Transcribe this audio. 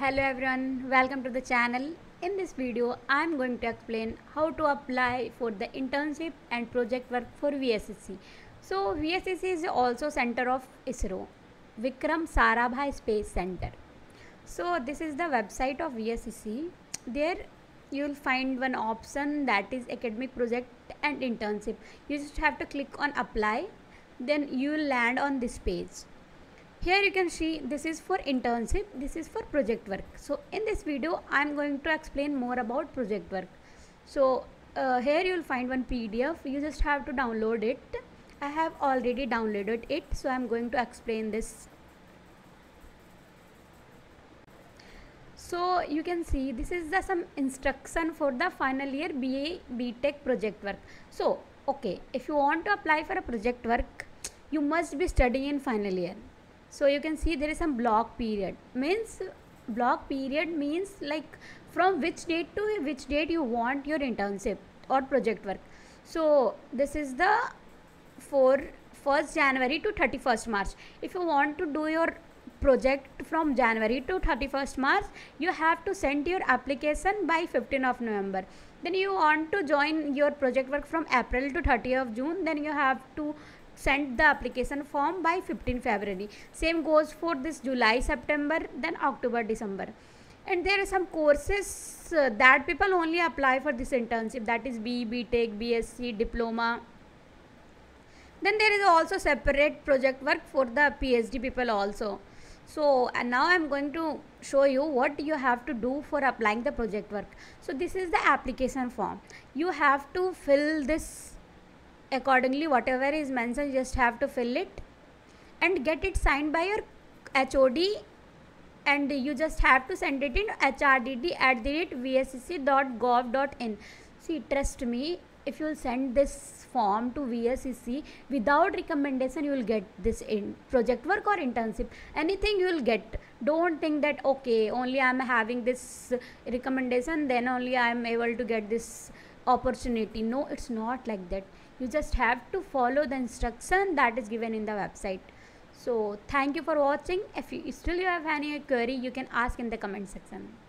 Hello everyone, welcome to the channel. In this video, I am going to explain how to apply for the internship and project work for VSSC. So VSSC is also center of ISRO, Vikram Sarabhai Space Center. So this is the website of VSSC. There you will find one option that is academic project and internship. You just have to click on apply, then you will land on this page. Here you can see this is for internship, this is for project work. So in this video I am going to explain more about project work. So here you will find one PDF, you just have to download it. I have already downloaded it, so I am going to explain this. So you can see this is the some instruction for the final year BA B.Tech project work. So okay, if you want to apply for a project work, you must be studying in final year. So you can see there is some block period. Block period means like from which date to which date you want your internship or project work. So this is the for 1st January to 31st March. If you want to do your project from January to 31st March, you have to send your application by 15th of November. Then you want to join your project work from April to 30th of June, then you have to send the application form by 15th February. Same goes for this July, September, then October, December. And there are some courses that people only apply for this internship, that is B.Tech, BSc, diploma. Then there is also separate project work for the PhD people also. So and now I am going to show you what you have to do for applying the project work. So this is the application form. You have to fill this accordingly, whatever is mentioned, just have to fill it and get it signed by your HOD, and you just have to send it in HRDD@vscc.gov.in. See, trust me, if you will send this form to VSSC without recommendation, you will get this in project work or internship, anything you will get. Don't think that okay, only I am having this recommendation, then only I am able to get this opportunity. No, it's not like that. You just have to follow the instruction that is given in the website. So thank you for watching. If you still have any query, you can ask in the comment section.